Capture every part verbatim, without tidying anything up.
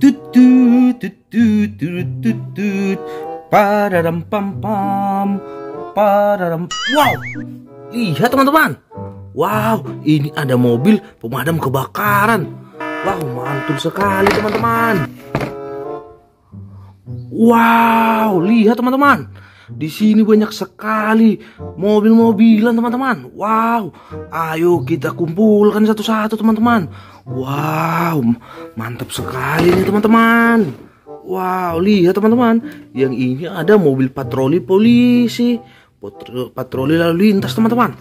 tutut tutut tutut pararam pam pam pararam. Wow, lihat teman-teman. Wow, ini ada mobil pemadam kebakaran. Wow, mantul sekali teman-teman. Wow, lihat teman-teman. Di sini banyak sekali mobil-mobilan teman-teman. Wow, ayo kita kumpulkan satu-satu teman-teman. Wow, mantap sekali nih teman-teman. Wow, lihat teman-teman. Yang ini ada mobil patroli polisi, patroli lalu lintas teman-teman.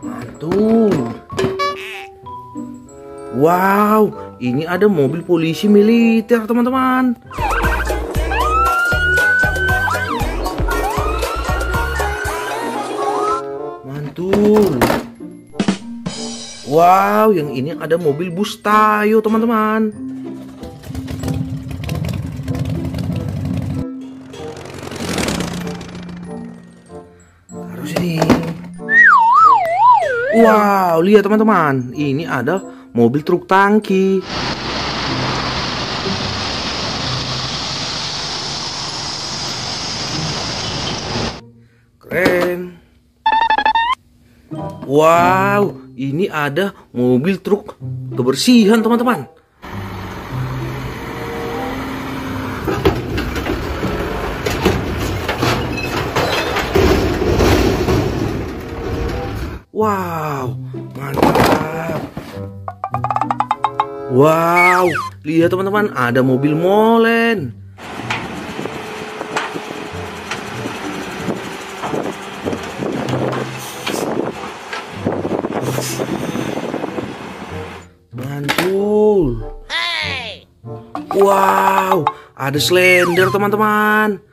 Mantul. Wow, ini ada mobil polisi militer teman-teman. Mantul. Wow, yang ini ada mobil bus Tayo teman-teman. Taruh sini. Wow, lihat teman-teman. Ini ada mobil truk tangki. Keren. Wow, ini ada mobil truk kebersihan teman-teman. Wow, mantap. Wow, lihat teman-teman, ada mobil molen. Mantul. Hey. Wow, ada Slender teman-teman.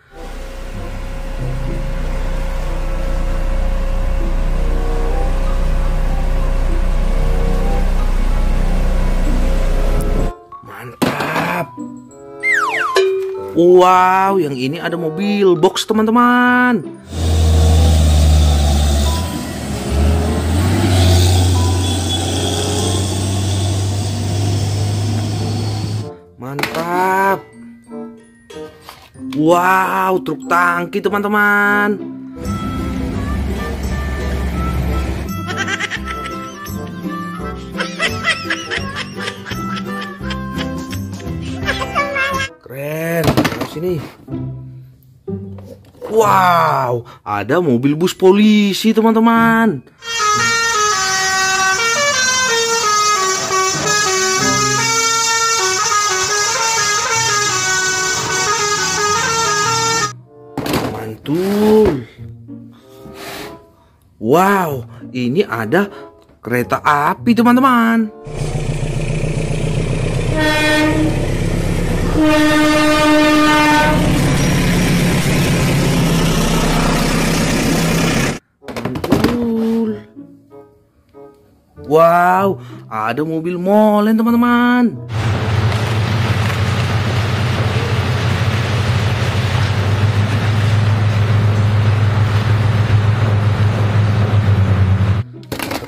Wow, yang ini ada mobil box teman-teman. Mantap. Wow, truk tangki teman-teman. Keren. Sini. Wow, ada mobil bus polisi teman-teman. Mantul. Wow, ini ada kereta api teman-teman. Wow, ada mobil molen teman-teman. Mantap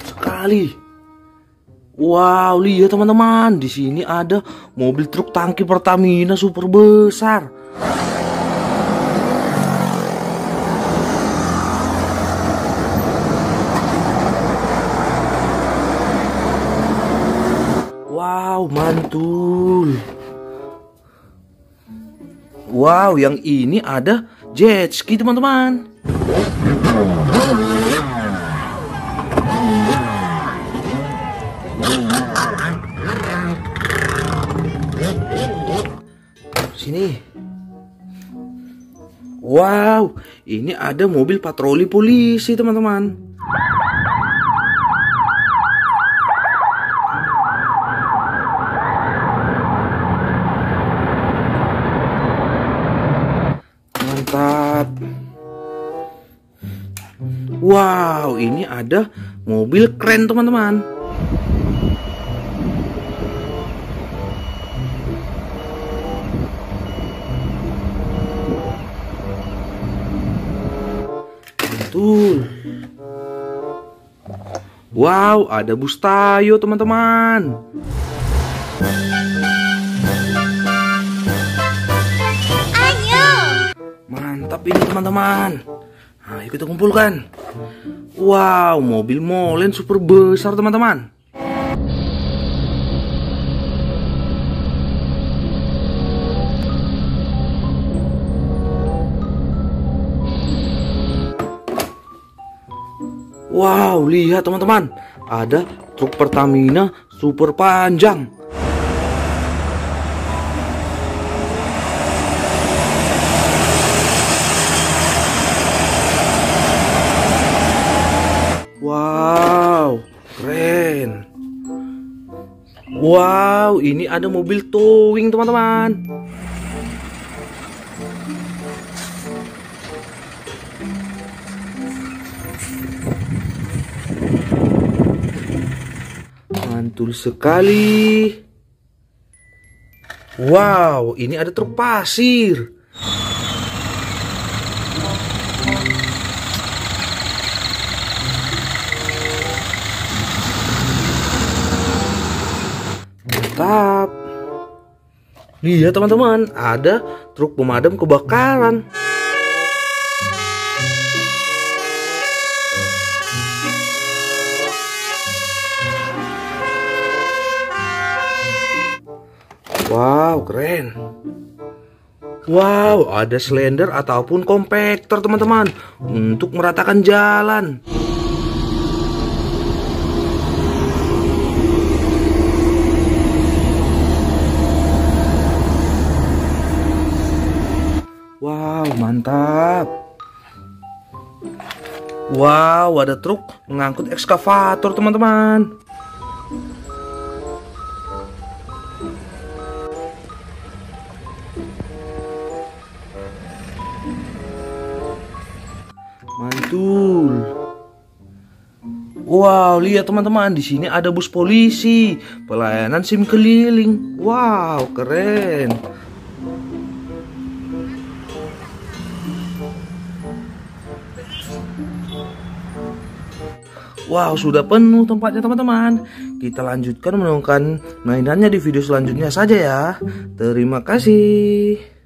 sekali. Wow, lihat teman-teman, di sini ada mobil truk tangki Pertamina super besar. Wow, mantul. Wow, yang ini ada jet ski teman-teman. Sini. Wow, ini ada mobil patroli polisi teman-teman. Wow, ini ada mobil keren teman-teman. Mantul. Wow, ada bus Tayo, teman-teman. Ayo. Mantap ini, teman-teman. Nah, yuk kita kumpulkan. Wow, mobil molen super besar, teman-teman. Wow, lihat teman-teman, ada truk Pertamina super panjang. Wow, keren. Wow, ini ada mobil towing teman-teman. Mantul sekali. Wow, ini ada truk pasir. Mantap. Lihat teman-teman, ada truk pemadam kebakaran. Wow, keren. Wow, ada slender ataupun kompaktor teman-teman, untuk meratakan jalan. Wow, mantap. Wow, ada truk mengangkut ekskavator teman-teman. Mantul. Wow, lihat teman-teman, di sini ada bus polisi, pelayanan SIM keliling. Wow, keren. Wow, sudah penuh tempatnya teman-teman. Kita lanjutkan menemukan mainannya di video selanjutnya saja ya. Terima kasih.